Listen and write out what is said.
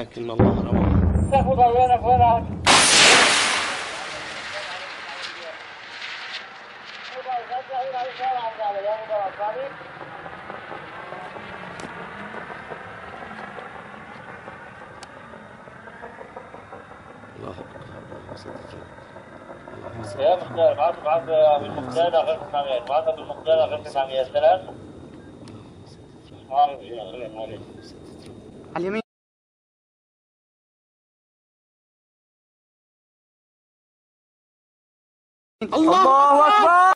لكن الله رواه. الله أكبر. يا مختار بعض بالمختار غير سمعية، بعض بالمختار غير سمعية ثلاث. عارف يا غير اليمين. الله أكبر.